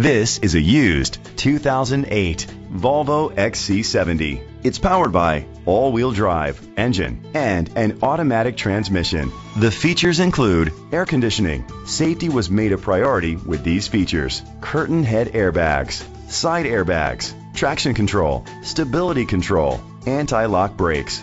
This is a used 2008 Volvo XC70. It's powered by all-wheel drive engine and an automatic transmission. The features include air conditioning. Safety was made a priority with these features: curtain head airbags, side airbags, traction control, stability control, anti-lock brakes.